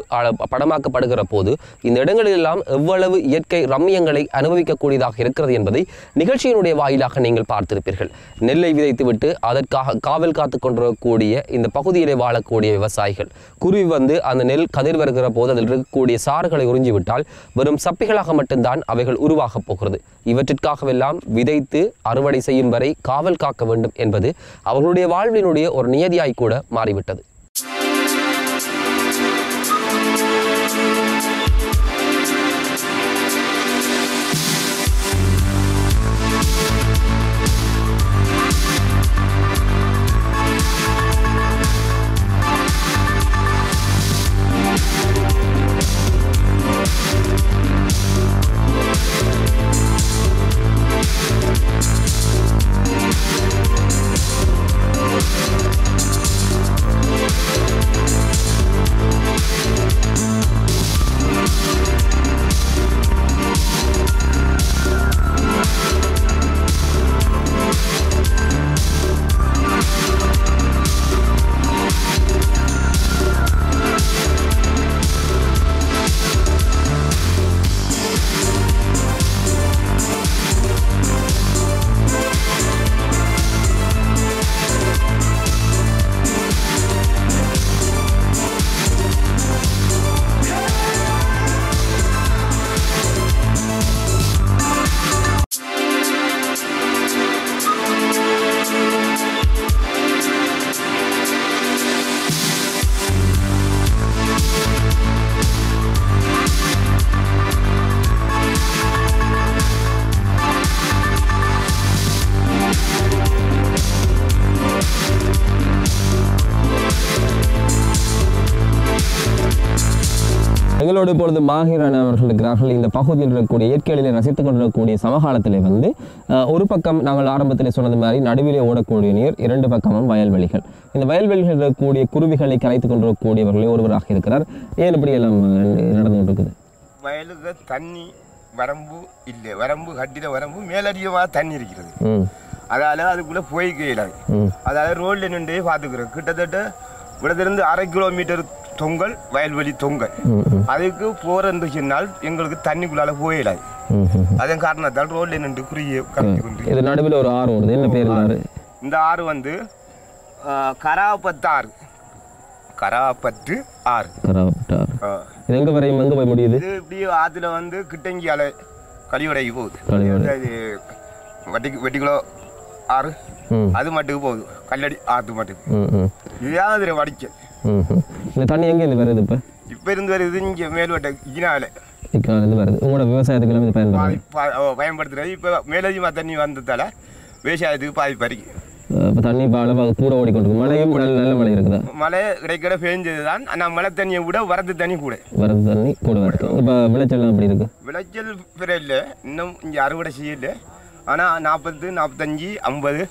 படமாக்கப்படுகிற போது இந்த இந்த இடங்களிலெல்லாம் எவ்வளவு இயற்கை ரம்மியங்களை அனுபவிக்கக்கூடியதாக இருக்கிறது என்பதை நிகழ்ச்சியினுடைய வாயிலாக நீங்கள் பார்த்திருப்பீர்கள். நெல்லை விதைத்துவிட்டு அதற்காக காவல் காத்து கொண்டிருக்கக்கூடிய இந்த பகுதியிலே வாழக்கூடிய விவசாயிகள், குருவி வந்து அந்த நெல் கதிர் வருகிற போது அதில் இருக்கக்கூடிய சாறுகளை உறிஞ்சிவிட்டால் வெறும் சப்பிகளாக மட்டும்தான் அவைகள் உருவாகப் போகிறது. இவற்றிற்காகவெல்லாம் விதைத்து அறுவடை செய்யும் வரை காவல் காக்க வேண்டும் என்பது அவர்களுடைய வாழ்வினுடைய ஒரு நியதியாய் கூட மாறிவிட்டது. எங்களோடு இப்பொழுது மாஹிரான் அவர்கள் இருக்கிறார்கள். இந்த பகுதியில் இருக்கக்கூடிய இயற்கையிலே ரசித்துக் கொண்டிருக்கக்கூடிய சமகாலத்திலே வந்து ஒரு பக்கம் நாங்கள் ஆரம்பத்தில் சொன்னது மாதிரி நடுவிலே ஓடக்கூடிய நீர், இரண்டு பக்கமும் வயல்வெளிகள். இந்த வயல்வெளிகளில் இருக்கக்கூடிய குருவிகளை கரைத்து கொண்டிருக்கக்கூடியவர்களே ஒருவராக இருக்கிறார். ஏன் இப்படி எல்லாம் நடந்து கொண்டிருக்குது? வயலுக்கு தண்ணி வரம்பு இல்லை, வரம்பு கட்டில வரம்பு மேலதிகமாக தண்ணி இருக்கிறது. அதால அதுக்குள்ள போய்க்கல, அதால ரோட்ல நின்று பார்த்துக்கிறோம். கிட்டத்தட்ட இவ்வளத்திலிருந்து அரை கிலோமீட்டர் தொங்கல் வயல்வெளி தொங்கல், அதுக்கு போறது சொன்னால் எங்களுக்கு தண்ணிக்குள்ளால போயிடாது. அதன் காரணத்தால் ரோட்ல நின்று குறுகிய கலந்து நடுவில் ஒரு ஆறு வருது. என்ன பேர் ஆறு? இந்த ஆறு வந்து கராப்பத்து ஆறு. கராப்பத்து ஆறு எங்க வரையும் எங்க போய் முடியுது? இது இப்படியே ஆத்துல வந்து கிட்டங்கி அலை கழிவடைக்கு போகுது. வெட்டி வெட்டிக்குள்ள ஆறு அது மட்டுக்கு போகுது, கல்லடி ஆத்து மட்டுக்கு. இதுதான் வடிக்க இந்த தண்ணி எங்கேருந்து வருது? இப்போ இப்போ இருந்து வருது இங்கே மேல்வட்ட இக்கினால இக்கினாலேருந்து வருது. உங்களோட விவசாயத்துக்கு பயன்படுத்து பயன்படுத்துறது இப்போ மேலதிகமாக தண்ணி வந்ததால விவசாயத்துக்கு பாதிப்பு இருக்கு. இப்போ தண்ணி இப்போ அளவாக கூட ஓடிக்கொண்டிருக்கு. மழையும் நல்ல மழை இருக்குதா? மழை கிடைக்கிற பெஞ்சது தான். ஆனால் மழை தண்ணியை விட வரது தண்ணி கூட வரது தண்ணி கூட இருக்கு. இப்போ விளைச்சல் அப்படி இருக்கு? விளைச்சல் பிற இல்லை, இன்னும் இங்கே அறுவடை செய்யலை. ஆனால் நாற்பது நாற்பத்தஞ்சி ஐம்பது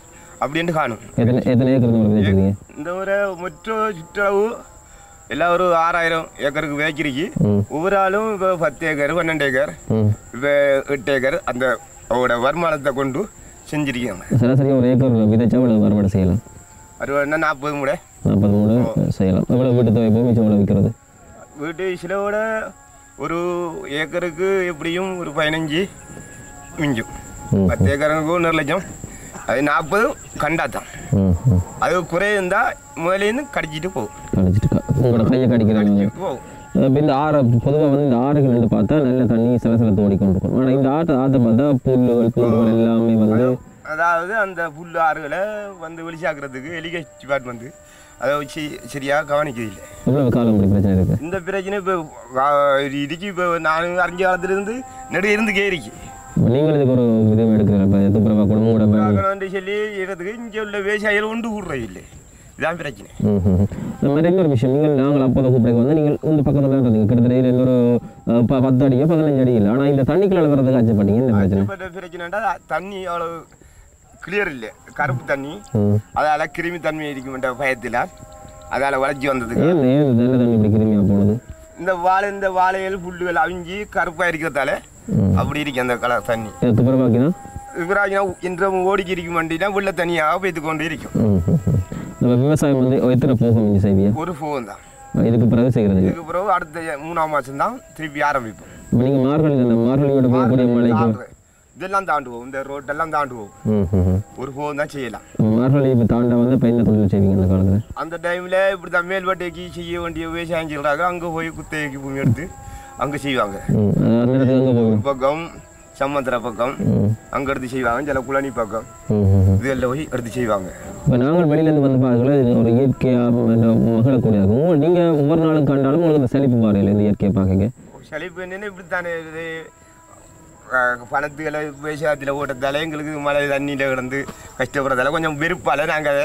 அப்படின்னு காணும். இந்த ஒரு மொற்ற சுற்றளவு எல்லா ஒரு ஆறாயிரம் ஏக்கருக்கு வேக்கிருக்கு. ஒவ்வொரு ஆளும் இப்போ பத்து ஏக்கர் பன்னெண்டு ஏக்கர் இப்போ எட்டு ஏக்கர் அந்த அவங்களோட வருமானத்தை கொண்டு செஞ்சிருக்காங்க. சராசரி ஒரு ஏக்கர் விதைச்சா அறுவடை செய்யலாம். அறுவடைனா நாற்பது மூட நாற்பது மூட செய்யலாம். எவ்வளோ வீட்டு தொகை போய் விற்கிறது? வீட்டு சிலவோட ஒரு ஏக்கருக்கு எப்படியும் ஒரு பதினஞ்சு மிஞ்சும். பத்து ஏக்கருக்கு ஒன்று லட்சம், அது நாற்பது கண்டாத்தான். அது குறைய இருந்தால் முதலேருந்து கடிச்சிட்டு போகும். கடிச்சிட்டு உங்களோட கையை கடிக்கிறாங்க போகும். இப்போ இந்த ஆறு பொதுவாக வந்து இந்த ஆறுகள் என்று பார்த்தா நல்ல தண்ணி சிலசிலத்து ஓடிக்கொண்டு இருக்கும். ஆனால் இந்த ஆற்று ஆற்றை பார்த்தா புல்லுகள் புல்லுகள் எல்லாமே வந்து அதாவது அந்த புல் ஆறுகளை வந்து வெளிச்சாக்குறதுக்கு எலிகேஷன் டிபார்ட்மெண்ட் அதை வச்சு சரியாக கவனிக்கவே இல்லை. எவ்வளோ காலம் பிரச்சனை இருக்குது? இந்த பிரச்சனை இப்போ இதுக்கு இப்போ நான் அறிஞ்ச காலத்துலேருந்து நடு இருந்து கேரிக்கு நீங்கள் இதுக்கு ஒரு விதம் எடுக்கிறேன் சொல்லி இருக்கிறதுக்கு இங்கே உள்ள விவசாயிகள் ஒன்று கூடுறது இல்லை. இதான் பிரச்சனை. இந்த மாதிரி இன்னொரு விஷயம், நீங்கள் நாங்கள் அப்போதை கூப்பிட்றது வந்து நீங்கள் இந்த பக்கத்தில் தான் இருந்தீங்க. கிட்டத்தட்ட இன்னொரு ப பத்து அடியோ பதினஞ்சு அடி இல்லை. ஆனால் இந்த தண்ணிக்குள்ள வர்றதுக்கு ஆச்சப்பட்டீங்க. இந்த பிரச்சனை பிரச்சனைண்டா தண்ணி அவ்வளோ கிளியர் இல்லை, கருப்பு தண்ணி. அதால் கிருமி தன்மை இருக்குமென்ற பயத்தில் அதால் வளர்ச்சி வந்ததுக்கு. ஏன் ஏன் நல்ல தண்ணி இப்படி கிருமியாக போனது? இந்த வாழை இந்த வாழைகள் புல்லுகள் அவிஞ்சி கருப்பாக இருக்கிறதால அப்படி இருக்கு அந்த கலர் தண்ணி. துப்புரவாக்கினா துப்புரவாக்கினா இன்ற ஓடிக்கு இருக்க வேண்டியனா உள்ள தண்ணியாக போய்த்து கொண்டு இருக்கும். நம்ம விவசாயம் வந்து எத்தனை போகம் செய்வீங்க? ஒரு போகம் தான். இதுக்கு பிறகு செய்கிறது? இதுக்கு பிறகு அடுத்த மூணாம் மாதம் தான் திருப்பி ஆரம்பிப்போம். இதெல்லாம் தாண்டுவோம் இந்த ரோட் எல்லாம் தாண்டுவோம் ஒரு ஹோம் தான் செய்யலாம் மார்கழி தாண்ட வந்து பையில தொழில் செய்வீங்க அந்த காலத்துல அந்த டைம்ல இப்படி தான் மேல்வட்டைக்கு செய்ய வேண்டிய விவசாயம் செய்றாங்க அங்க போய் குத்தகைக்கு பூமி எடுத்து அங்க செய்வாங்க அங்க போய் பக்கம் சமந்தர பக்கம் அங்க எடுத்து செய்வாங்க சில குளனி பக்கம் இதெல்லாம் போய் எடுத்து செய்வாங்க இப்ப நாங்கள் வெளியில இருந்து வந்து பாக்கல ஒரு இயற்கை மகள கூடியாகும் நீங்க ஒவ்வொரு நாளும் கண்டாலும் உங்களுக்கு சலிப்பு மாறல இந்த இயற்கை பாக்கங்க சலிப்பு என்னன்னா இப்படி தானே இது பணத்துகளை விவசாயத்தில் ஓட்டத்தால் எங்களுக்கு மழை தண்ணியில் கிடந்து கஷ்டப்படுறதால கொஞ்சம் வெறுப்பால் நாங்கள் அதை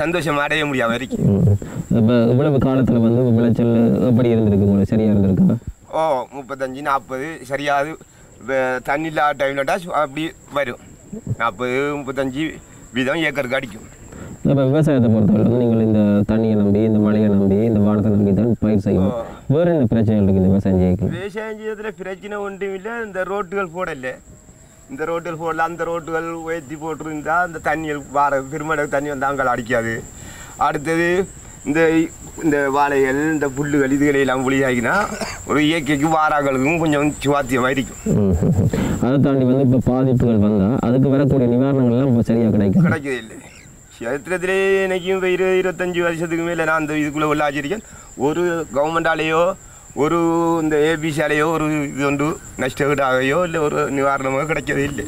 சந்தோஷம் அடைய முடியாமல் இருக்கோம் இப்போ இவ்வளவு காலத்தில் வந்து விளைச்சல் எப்படி இருந்திருக்கு உங்களுக்கு சரியாக இருந்திருக்கா ஓ முப்பத்தஞ்சு நாற்பது சரியாது தண்ணி இல்லாத டைம்லட்டா அப்படி வரும் நாற்பது முப்பத்தஞ்சு வீதம் ஏக்கருக்கு அடிக்கும் இப்போ விவசாயத்தை பொறுத்தவரை வந்து நீங்கள் இந்த தண்ணியை நம்பி இந்த மழையை நம்பி இந்த வானத்தை நம்பி தான் பயிர் செய்யணும் வேறு என்ன பிரச்சனைகள் இருக்குது விவசாயம் செய்யணும் விவசாயம் செய்யறதுல பிரச்சனை ஒன்றும் இல்லை இந்த ரோட்டுகள் போடலை இந்த ரோட்டுகள் போடல அந்த ரோட்டுகள் உயர்த்தி போட்டிருந்தா அந்த தண்ணிகள் வார பெருமளவு தண்ணி வந்து அங்கே அடிக்காது அடுத்தது இந்த இந்த வாழைகள் இந்த புல்லுகள் இதுகளை எல்லாம் ஒளியாகினா ஒரு இயற்கைக்கு வாராங்களுக்கும் கொஞ்சம் சுவாத்தியமாக இருக்கும் அதை தாண்டி வந்து இப்போ பாதிப்புகள் வந்தால் அதுக்கு வரக்கூடிய நிவாரணங்கள்லாம் சரியாக கிடைக்கும் கிடைக்கவே இல்லை சேத்திரத்திலே எனக்கும் இப்போ இருபது இருபத்தஞ்சி வருஷத்துக்கு மேலே நான் அந்த இதுக்குள்ளே உள்ள ஆச்சரிக்கேன் ஒரு கவர்மெண்டாலேயோ ஒரு இந்த ஏபிசியாலேயோ ஒரு இது ஒன்று நஷ்டகீடாகையோ இல்லை ஒரு நிவாரணமோ கிடைக்கவே இல்லை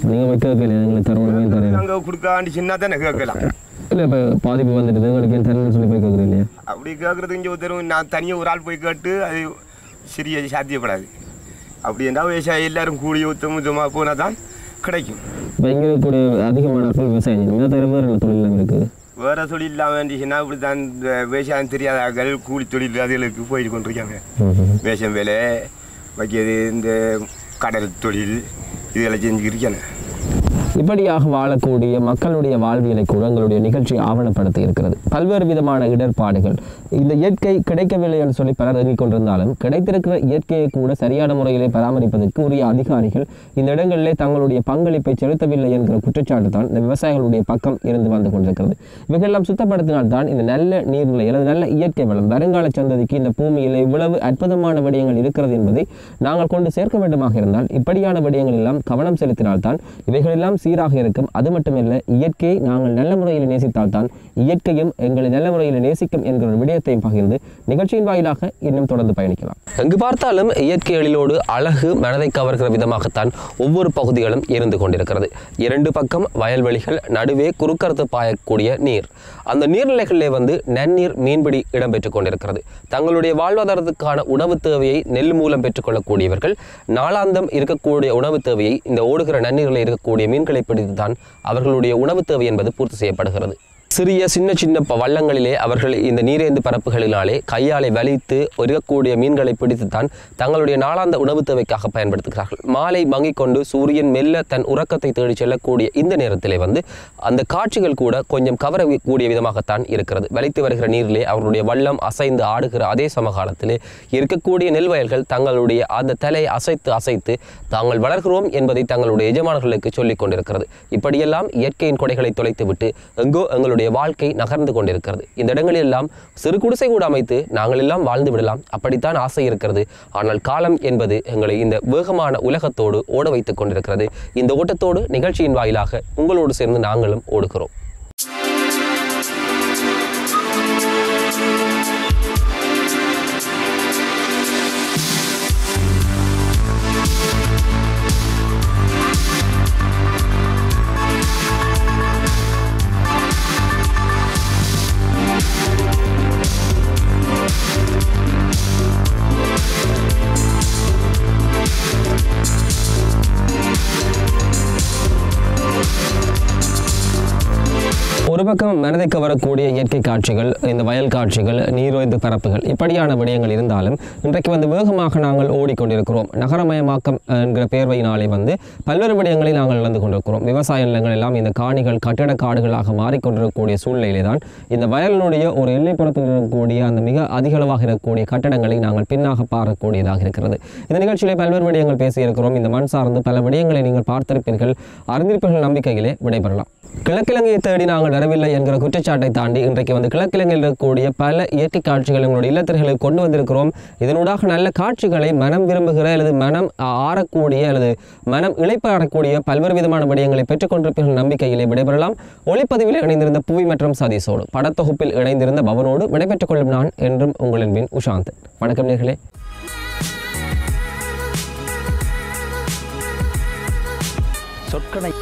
நாங்கள் கொடுக்காண்டி சின்ன தானே கேட்கலாம் இல்லை இப்போ பாதிப்பு வந்துட்டு எங்களுக்கு தரணும்னு சொல்லி போய் கேட்குறேன் இல்லையா அப்படி கேட்குறதுக்கு இங்கே ஒருத்தரும் நான் தனியாக ஒரு ஆள் போய் கேட்டு அது சரியாக சாத்தியப்படாது அப்படி என்றால் விவசாயி எல்லோரும் கூலி ஊத்தம் இதமாக போனால் தான் கிடைக்கும் இப்போ எங்களுக்குடைய அதிகமான விவசாயம் செய்யணும் தவிர வேறு என்ன தொழில் இல்லாமல் இருக்குது வேறு தொழில் இல்லாமல் இருந்துச்சுன்னா இப்படி தான் இந்த விவசாயம் தெரியாத கூலி தொழில் அதுகளுக்கு போயிட்டு கொண்டிருக்காங்க விவசாயம் வேலை வைக்கிறது இந்த கடல் தொழில் இதெல்லாம் செஞ்சுக்கிட்டு இப்படியாக வாழக்கூடிய மக்களுடைய வாழ்வியலை கூட எங்களுடைய நிகழ்ச்சி ஆவணப்படுத்தி இருக்கிறது பல்வேறு விதமான இடர்பாடுகள் இந்த இயற்கை கிடைக்கவில்லை என்று சொல்லி பலர் எண்ணிக்கொண்டிருந்தாலும் கிடைத்திருக்கிற இயற்கையை கூட சரியான முறையிலே பராமரிப்பதற்கு உரிய அதிகாரிகள் இந்த இடங்களிலே தங்களுடைய பங்களிப்பை செலுத்தவில்லை என்கிற குற்றச்சாட்டு தான் இந்த விவசாயிகளுடைய பக்கம் இருந்து வந்து கொண்டிருக்கிறது இவைகளெல்லாம் சுத்தப்படுத்தினால்தான் இந்த நல்ல நீர்நிலை அல்லது நல்ல இயற்கை வளம் வருங்கால சந்ததிக்கு இந்த பூமியில் இவ்வளவு அற்புதமான விடயங்கள் இருக்கிறது என்பதை நாங்கள் கொண்டு சேர்க்க வேண்டுமாக இருந்தால் இப்படியான விடயங்கள் எல்லாம் கவனம் செலுத்தினால்தான் இவைகளெல்லாம் சீராக இருக்கும் அது மட்டுமல்ல இயற்கையை நாங்கள் நல்ல முறையில் நேசித்தால்தான் இயற்கையும் எங்களை நல்ல முறையில் நேசிக்கும் என்கிற ஒரு விடயத்தையும் பகிர்ந்து நிகழ்ச்சியின் வாயிலாக இன்னும் தொடர்ந்து பயணிக்கலாம் எங்கு பார்த்தாலும் இயற்கை எழிலோடு அழகு மனதை கவர்கிற விதமாகத்தான் ஒவ்வொரு பகுதிகளும் இருந்து கொண்டிருக்கிறது இரண்டு பக்கம் வயல்வெளிகள் நடுவே குறுக்கறுத்து பாயக்கூடிய நீர் அந்த நீர்நிலைகளிலே வந்து நன்னீர் மீன்பிடி இடம்பெற்றுக் கொண்டிருக்கிறது தங்களுடைய வாழ்வாதாரத்துக்கான உணவு தேவையை நெல் மூலம் பெற்றுக்கொள்ளக்கூடியவர்கள் நாளாந்தம் இருக்கக்கூடிய உணவு தேவையை இந்த ஓடுகிற நன்னீரில் இருக்கக்கூடிய மீன்கள் பிடித்துதான் அவர்களுடைய உணவு தேவை என்பது பூர்த்தி செய்யப்படுகிறது சிறிய சின்ன சின்ன வள்ளங்களிலே அவர்கள் இந்த நீரேந்து பரப்புகளினாலே கையாலை வலித்து இருக்கக்கூடிய மீன்களை பிடித்துத்தான் தங்களுடைய நாளாந்த உணவு தேவைக்காக பயன்படுத்துகிறார்கள் மாலை மங்கிக் கொண்டு சூரியன் மெல்ல தன் உறக்கத்தை தேடி செல்லக்கூடிய இந்த நேரத்திலே வந்து அந்த காட்சிகள் கூட கொஞ்சம் கவரக்கூடிய விதமாகத்தான் இருக்கிறது வலித்து வருகிற நீரிலே அவருடைய வள்ளம் அசைந்து ஆடுகிற அதே சமகாலத்திலே இருக்கக்கூடிய நெல் வயல்கள் தங்களுடைய அந்த தலையை அசைத்து அசைத்து தாங்கள் வளர்கிறோம் என்பதை தங்களுடைய எஜமானர்களுக்கு சொல்லிக் கொண்டிருக்கிறது இப்படியெல்லாம் இயற்கையின் கொடைகளை தொலைத்துவிட்டு எங்கோ எங்களுடைய வாழ்க்கை நகர்ந்து கொண்டிருக்கிறது இந்த இடங்களில் எல்லாம் சிறு குடிசை கூட அமைத்து நாங்கள் எல்லாம் வாழ்ந்து விடலாம் அப்படித்தான் ஆசை இருக்கிறது ஆனால் காலம் என்பது எங்களை இந்த வேகமான உலகத்தோடு ஓட வைத்துக் கொண்டிருக்கிறது இந்த ஓட்டத்தோடு நிகழ்ச்சியின் வாயிலாக உங்களோடு சேர்ந்து நாங்களும் ஓடுகிறோம் ஒரு பக்கம் மனதை கவரக்கூடிய இயற்கை காட்சிகள் இந்த வயல் காட்சிகள் நீரோய்ந்த பரப்புகள் இப்படியான விடயங்கள் இருந்தாலும் இன்றைக்கு வந்து வேகமாக நாங்கள் ஓடிக்கொண்டிருக்கிறோம் நகரமயமாக்கம் என்கிற பேர்வையினாலே வந்து பல்வேறு விடயங்களை நாங்கள் நடந்து கொண்டிருக்கிறோம் விவசாய நிலங்கள் எல்லாம் இந்த காணிகள் கட்டிட காடுகளாக மாறிக்கொண்டிருக்கக்கூடிய சூழ்நிலையிலே தான் இந்த வயலினுடைய ஒரு எல்லைப்புறத்தில் இருக்கக்கூடிய அந்த மிக அதிகளவாக இருக்கக்கூடிய கட்டடங்களை நாங்கள் பின்னாக பார்க்கக்கூடியதாக இருக்கிறது இந்த நிகழ்ச்சியிலே பல்வேறு விடயங்கள் பேசியிருக்கிறோம் இந்த மண் சார்ந்து பல விடயங்களை நீங்கள் பார்த்திருப்பீர்கள் அறிந்திருப்பீர்கள் நம்பிக்கையிலே விடைபெறலாம் கிழக்கிழங்கையை தேடி நாங்கள் வரவில்லை என்கிற குற்றச்சாட்டை தாண்டி இன்றைக்கு வந்து கிழக்கிழங்கையில் இருக்கக்கூடிய பல இயற்கை காட்சிகளை உங்களுடைய இல்லத்திற்கு கொண்டு வந்திருக்கிறோம். இதனூடாக நல்ல காட்சிகளை மனம் விரும்புகிற அல்லது மனம் ஆறக்கூடிய அல்லது மனம் இளைப்பாறக்கூடிய பல்வேறு விதமான விடயங்களை பெற்றுக்கொண்டிருப்பீர்கள் நம்பிக்கையிலே விடைபெறலாம். ஒளிப்பதிவில் இணைந்திருந்த புவி மற்றும் சதீசோடு, படத்தொகுப்பில் இணைந்திருந்த பவனோடு விடைபெற்றுக் கொள்ளும் நான் என்றும் உங்களின் பின் உஷாந்த். வணக்கம் நேர்களே. சொற்கனை